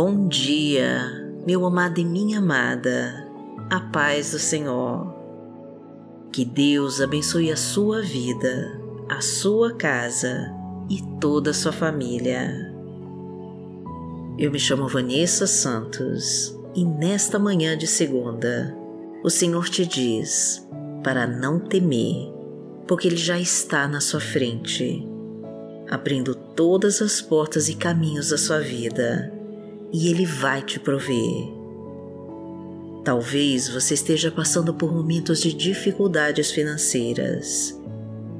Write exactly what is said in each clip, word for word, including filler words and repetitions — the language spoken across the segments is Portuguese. Bom dia, meu amado e minha amada, a paz do Senhor. Que Deus abençoe a sua vida, a sua casa e toda a sua família. Eu me chamo Vanessa Santos e nesta manhã de segunda, o Senhor te diz para não temer, porque Ele já está na sua frente, abrindo todas as portas e caminhos da sua vida. E Ele vai te prover. Talvez você esteja passando por momentos de dificuldades financeiras.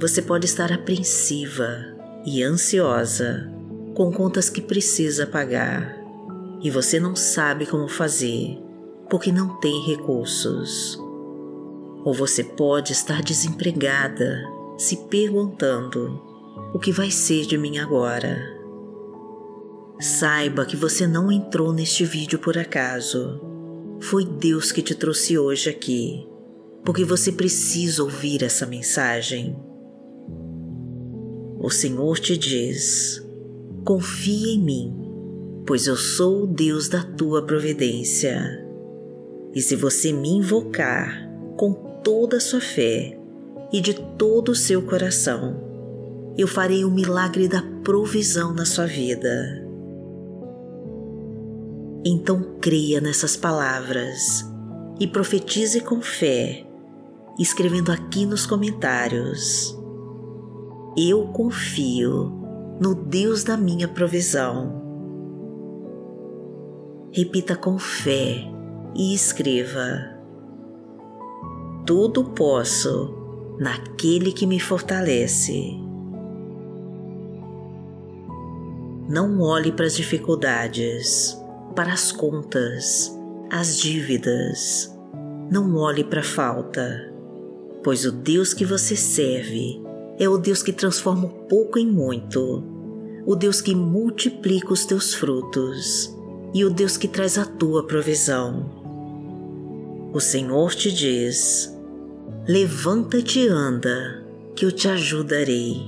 Você pode estar apreensiva e ansiosa, com contas que precisa pagar, e você não sabe como fazer, porque não tem recursos. Ou você pode estar desempregada, se perguntando: o que vai ser de mim agora? Saiba que você não entrou neste vídeo por acaso. Foi Deus que te trouxe hoje aqui, porque você precisa ouvir essa mensagem. O Senhor te diz: confia em mim, pois eu sou o Deus da tua providência. E se você me invocar com toda a sua fé e de todo o seu coração, eu farei o milagre da provisão na sua vida. Então creia nessas palavras e profetize com fé, escrevendo aqui nos comentários: eu confio no Deus da minha provisão. Repita com fé e escreva: tudo posso naquele que me fortalece. Não olhe para as dificuldades, para as contas, as dívidas. Não olhe para a falta, pois o Deus que você serve é o Deus que transforma o pouco em muito, o Deus que multiplica os teus frutos e o Deus que traz a tua provisão. O Senhor te diz: levanta-te e anda, que eu te ajudarei.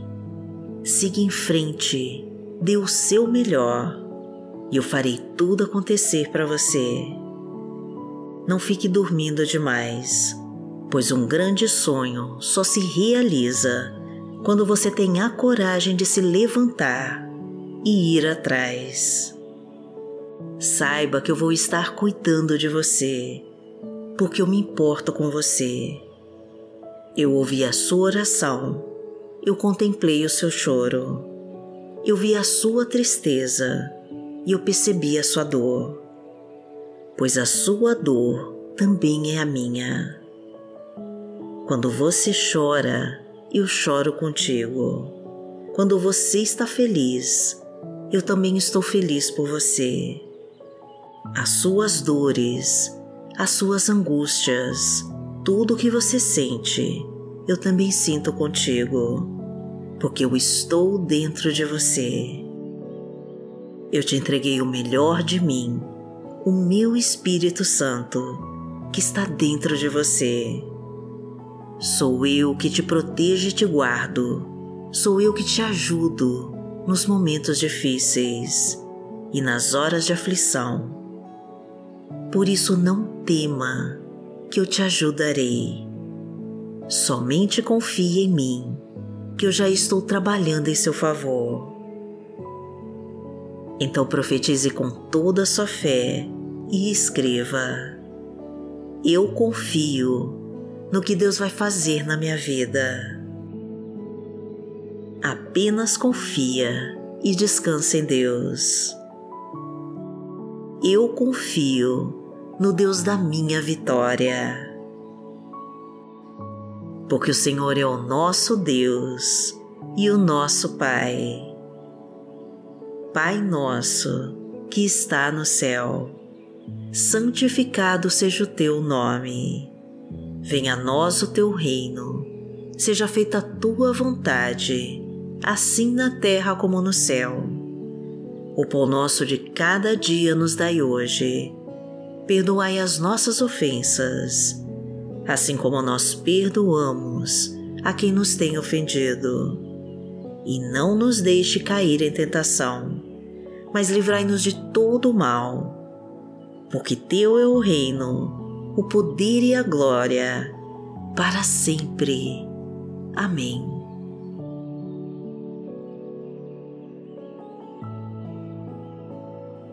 Siga em frente, dê o seu melhor, e eu farei tudo acontecer para você. Não fique dormindo demais, pois um grande sonho só se realiza quando você tem a coragem de se levantar e ir atrás. Saiba que eu vou estar cuidando de você, porque eu me importo com você. Eu ouvi a sua oração, eu contemplei o seu choro, eu vi a sua tristeza, e eu percebi a sua dor, pois a sua dor também é a minha. Quando você chora, eu choro contigo. Quando você está feliz, eu também estou feliz por você. As suas dores, as suas angústias, tudo o que você sente, eu também sinto contigo, porque eu estou dentro de você. Eu te entreguei o melhor de mim, o meu Espírito Santo, que está dentro de você. Sou eu que te protejo e te guardo. Sou eu que te ajudo nos momentos difíceis e nas horas de aflição. Por isso não tema, que eu te ajudarei. Somente confie em mim, que eu já estou trabalhando em seu favor. Então profetize com toda a sua fé e escreva: eu confio no que Deus vai fazer na minha vida. Apenas confia e descansa em Deus. Eu confio no Deus da minha vitória. Porque o Senhor é o nosso Deus e o nosso Pai. Pai nosso, que está no céu, santificado seja o teu nome. Venha a nós o teu reino, seja feita a tua vontade, assim na terra como no céu. O pão nosso de cada dia nos dai hoje. Perdoai as nossas ofensas, assim como nós perdoamos a quem nos tem ofendido. E não nos deixe cair em tentação, mas livrai-nos de todo o mal. Porque teu é o reino, o poder e a glória, para sempre. Amém.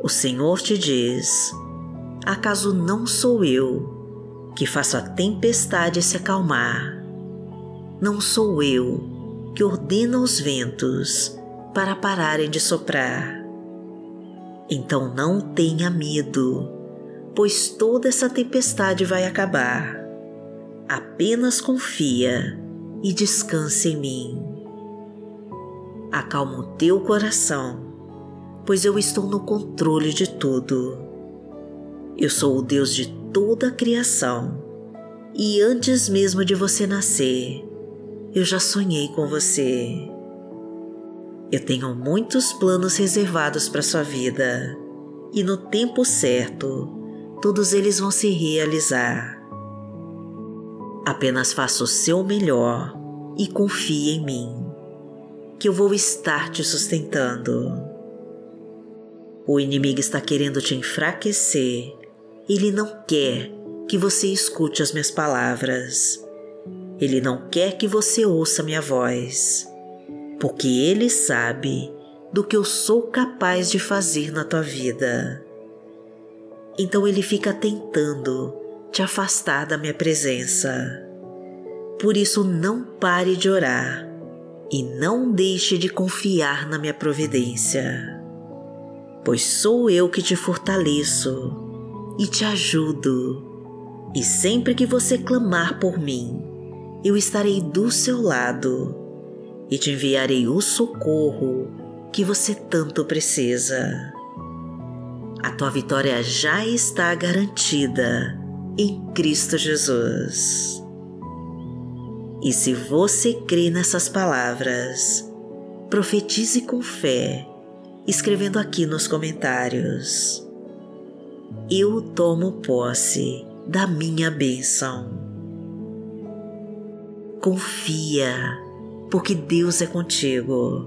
O Senhor te diz: acaso não sou eu que faço a tempestade se acalmar? Não sou eu que ordeno aos ventos para pararem de soprar? Então não tenha medo, pois toda essa tempestade vai acabar. Apenas confia e descanse em mim. Acalma o teu coração, pois eu estou no controle de tudo. Eu sou o Deus de toda a criação, e antes mesmo de você nascer, eu já sonhei com você. Eu tenho muitos planos reservados para sua vida, e no tempo certo, todos eles vão se realizar. Apenas faça o seu melhor e confie em mim, que eu vou estar te sustentando. O inimigo está querendo te enfraquecer. Ele não quer que você escute as minhas palavras. Ele não quer que você ouça minha voz, porque ele sabe do que eu sou capaz de fazer na tua vida. Então ele fica tentando te afastar da minha presença. Por isso não pare de orar e não deixe de confiar na minha providência, pois sou eu que te fortaleço e te ajudo, e sempre que você clamar por mim, eu estarei do seu lado e te enviarei o socorro que você tanto precisa. A tua vitória já está garantida em Cristo Jesus. E se você crê nessas palavras, profetize com fé, escrevendo aqui nos comentários: eu tomo posse da minha bênção. Confia, porque Deus é contigo.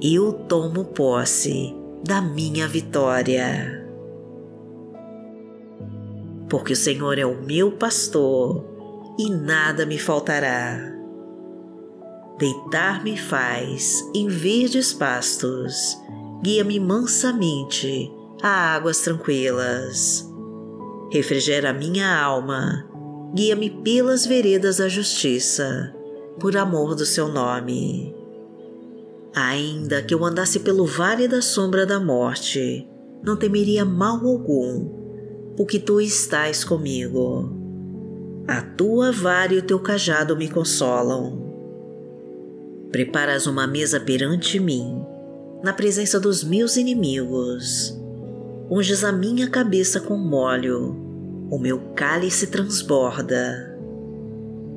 Eu tomo posse da minha vitória. Porque o Senhor é o meu pastor e nada me faltará. Deitar-me faz em verdes pastos, guia-me mansamente a águas tranquilas. Refrigera minha alma, guia-me pelas veredas da justiça, por amor do seu nome. Ainda que eu andasse pelo vale da sombra da morte, não temeria mal algum, porque tu estás comigo. A tua vara e o teu cajado me consolam. Preparas uma mesa perante mim, na presença dos meus inimigos. Unges a minha cabeça com molho, o meu cálice transborda.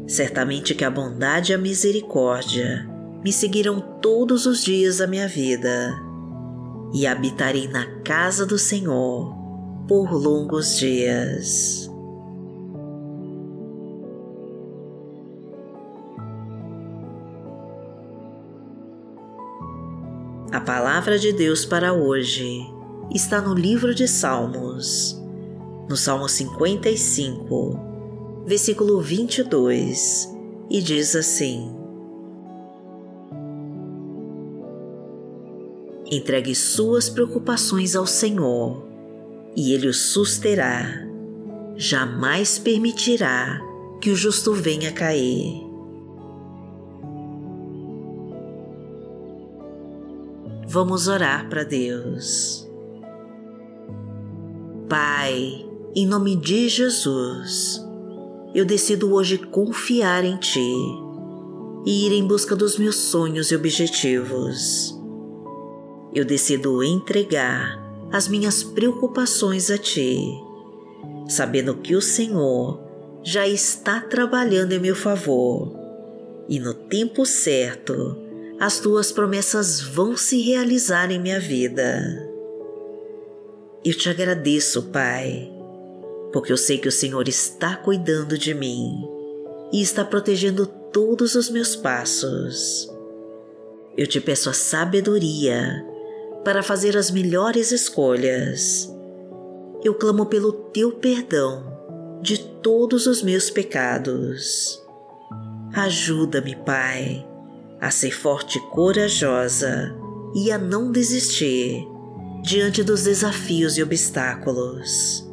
Certamente que a bondade e a misericórdia me seguirão todos os dias da minha vida, e habitarei na casa do Senhor por longos dias. A palavra de Deus para hoje está no livro de Salmos, no Salmo cinquenta e cinco, versículo vinte e dois, e diz assim: entregue suas preocupações ao Senhor, e ele o susterá. Jamais permitirá que o justo venha a cair. Vamos orar para Deus. Pai, em nome de Jesus, eu decido hoje confiar em Ti e ir em busca dos meus sonhos e objetivos. Eu decido entregar as minhas preocupações a Ti, sabendo que o Senhor já está trabalhando em meu favor, e no tempo certo as Tuas promessas vão se realizar em minha vida. Eu Te agradeço, Pai, porque eu sei que o Senhor está cuidando de mim e está protegendo todos os meus passos. Eu Te peço a sabedoria para fazer as melhores escolhas. Eu clamo pelo Teu perdão de todos os meus pecados. Ajuda-me, Pai, a ser forte e corajosa e a não desistir diante dos desafios e obstáculos.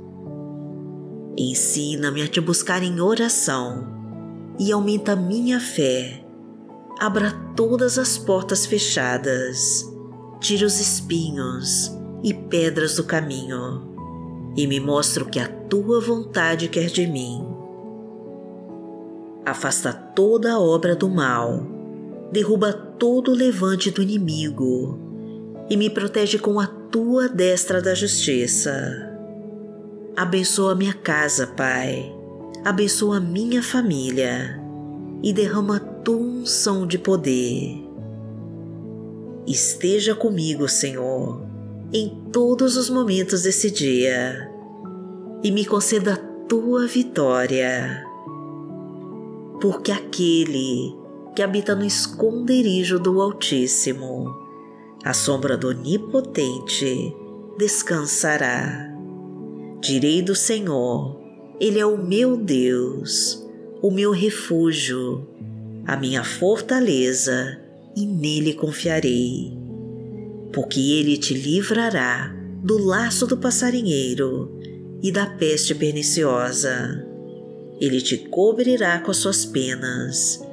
Ensina-me a Te buscar em oração e aumenta minha fé. Abra todas as portas fechadas, tira os espinhos e pedras do caminho e me mostra o que a Tua vontade quer de mim. Afasta toda a obra do mal, derruba todo o levante do inimigo e me protege com a Tua destra da justiça. Abençoa minha casa, Pai, abençoa minha família e derrama a Tua unção de poder. Esteja comigo, Senhor, em todos os momentos desse dia e me conceda a Tua vitória. Porque aquele que habita no esconderijo do Altíssimo, à sombra do Onipotente, descansará. Direi do Senhor, Ele é o meu Deus, o meu refúgio, a minha fortaleza, e nele confiarei. Porque Ele te livrará do laço do passarinheiro e da peste perniciosa. Ele te cobrirá com as suas penas,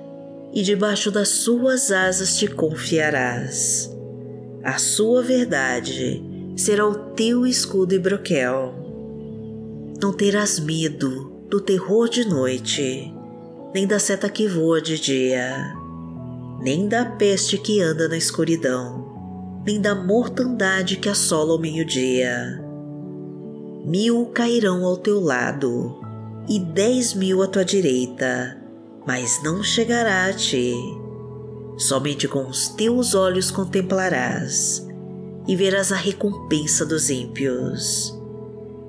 e debaixo das suas asas te confiarás. A sua verdade será o teu escudo e broquel. Não terás medo do terror de noite, nem da seta que voa de dia, nem da peste que anda na escuridão, nem da mortandade que assola ao meio-dia. Mil cairão ao teu lado, e dez mil à tua direita, mas não chegará a ti. Somente com os teus olhos contemplarás, e verás a recompensa dos ímpios.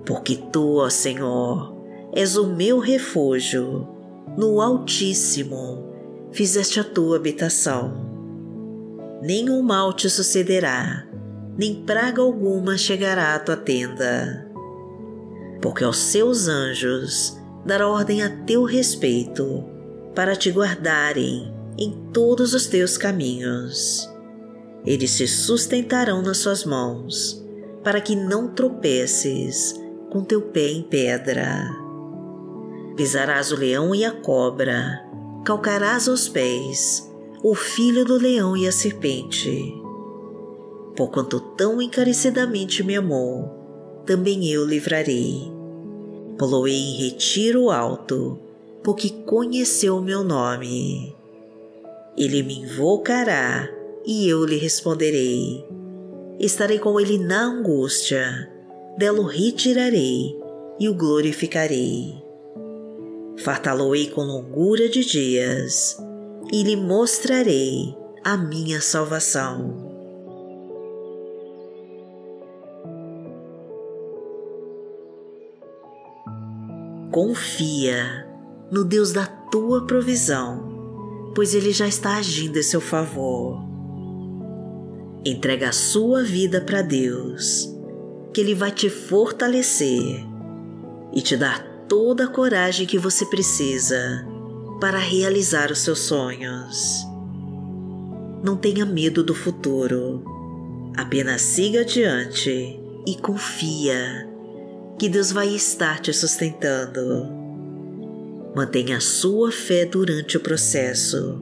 Porque Tu, ó Senhor, és o meu refúgio, no Altíssimo fizeste a Tua habitação. Nenhum mal te sucederá, nem praga alguma chegará à Tua tenda. Porque aos Seus anjos dará ordem a Teu respeito, para Te guardarem em todos os Teus caminhos. Eles te sustentarão nas Suas mãos, para que não tropeces com teu pé em pedra. Pisarás o leão e a cobra, calcarás aos pés o filho do leão e a serpente. Porquanto tão encarecidamente me amou, também eu livrarei. Poloei em retiro alto, porque conheceu o meu nome. Ele me invocará e eu lhe responderei. Estarei com ele na angústia, dela o retirarei e o glorificarei. Fartá-lo-ei com longura de dias, e lhe mostrarei a minha salvação. Confia no Deus da tua provisão, pois Ele já está agindo em seu favor. Entrega a sua vida para Deus, que Ele vai te fortalecer e te dar toda a coragem que você precisa para realizar os seus sonhos. Não tenha medo do futuro, apenas siga adiante e confia que Deus vai estar te sustentando. Mantenha a sua fé durante o processo,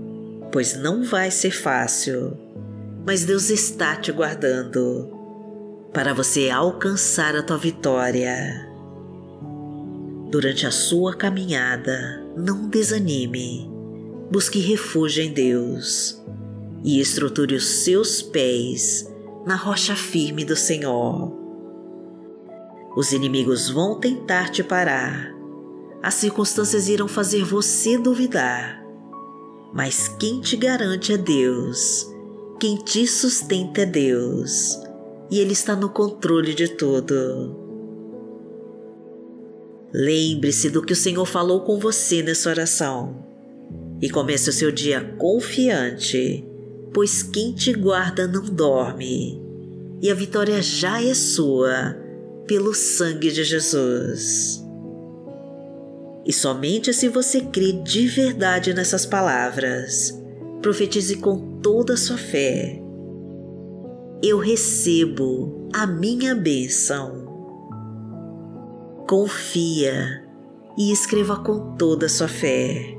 pois não vai ser fácil, mas Deus está te guardando para você alcançar a tua vitória. Durante a sua caminhada, não desanime, busque refúgio em Deus e estruture os seus pés na rocha firme do Senhor. Os inimigos vão tentar te parar, as circunstâncias irão fazer você duvidar, mas quem te garante é Deus, quem te sustenta é Deus, e Ele está no controle de tudo. Lembre-se do que o Senhor falou com você nessa oração e comece o seu dia confiante, pois quem te guarda não dorme e a vitória já é sua, pelo sangue de Jesus. E somente se você crê de verdade nessas palavras, profetize com toda a sua fé: eu recebo a minha bênção. Confia e escreva com toda a sua fé: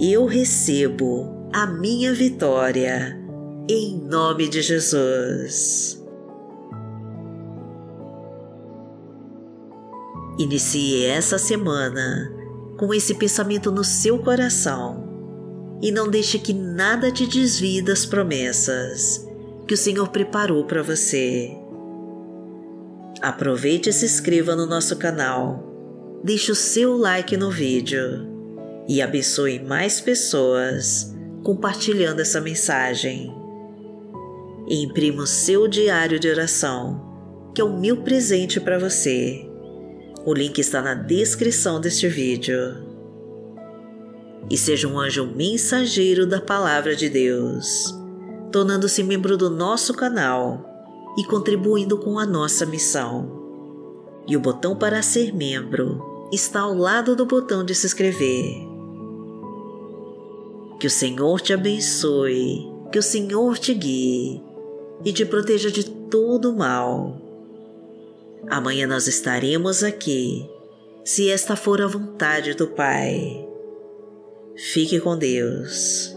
eu recebo a minha vitória, em nome de Jesus. Inicie essa semana com esse pensamento no seu coração e não deixe que nada te desvie das promessas que o Senhor preparou para você. Aproveite e se inscreva no nosso canal, deixe o seu like no vídeo e abençoe mais pessoas compartilhando essa mensagem. E imprima o seu diário de oração, que é o meu presente para você. O link está na descrição deste vídeo. E seja um anjo mensageiro da Palavra de Deus, tornando-se membro do nosso canal e contribuindo com a nossa missão. E o botão para ser membro está ao lado do botão de se inscrever. Que o Senhor te abençoe, que o Senhor te guie e te proteja de todo o mal. Amanhã nós estaremos aqui, se esta for a vontade do Pai. Fique com Deus.